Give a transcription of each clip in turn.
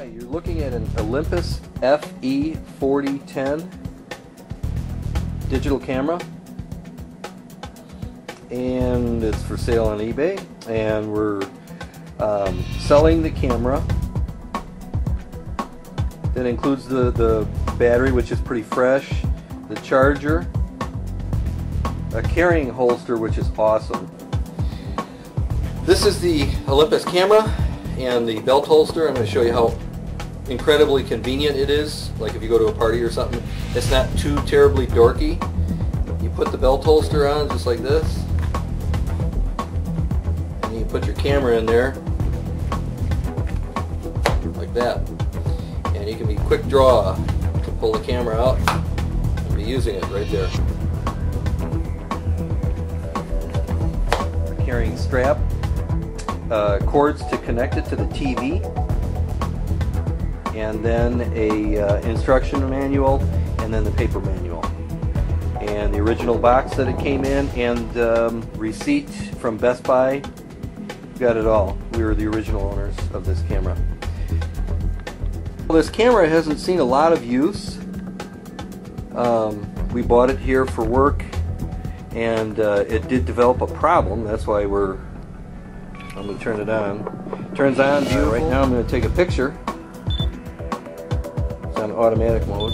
Hi, you're looking at an Olympus FE4010 digital camera, and it's for sale on eBay, and we're selling the camera. That includes the battery, which is pretty fresh, the charger, a carrying holster, which is awesome. This is the Olympus camera and the belt holster. I'm going to show you how incredibly convenient it is. Like if you go to a party or something, it's not too terribly dorky. You put the belt holster on just like this, and you put your camera in there like that, and you can be quick draw to pull the camera out and be using it right there. A carrying strap. Cords to connect it to the TV, and then a instruction manual, and then the paper manual, and the original box that it came in, and receipt from Best Buy. We got it all. We were the original owners of this camera. Well, this camera hasn't seen a lot of use. We bought it here for work, and it did develop a problem. That's why I'm going to turn it on. Turns on. Right now I'm going to take a picture. It's on automatic mode.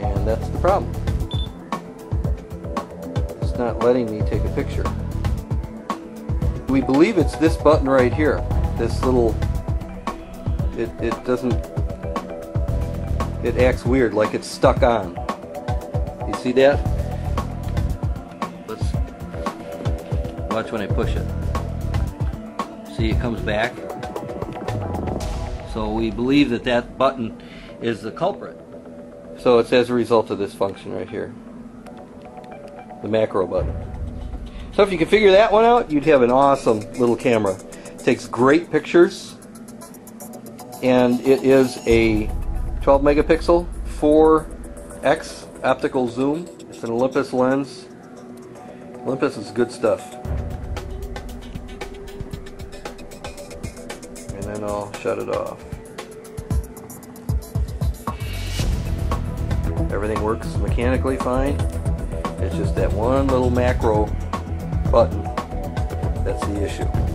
And that's the problem. It's not letting me take a picture. We believe it's this button right here. This little... It doesn't... It acts weird, like it's stuck on. You see that? Watch when I push it. See, it comes back. So we believe that that button is the culprit. So it's as a result of this function right here, the macro button. So if you can figure that one out, you'd have an awesome little camera. It takes great pictures, and it is a 12 megapixel 4x optical zoom. It's an Olympus lens. Olympus is good stuff. And then I'll shut it off. Everything works mechanically fine. It's just that one little macro button that's the issue.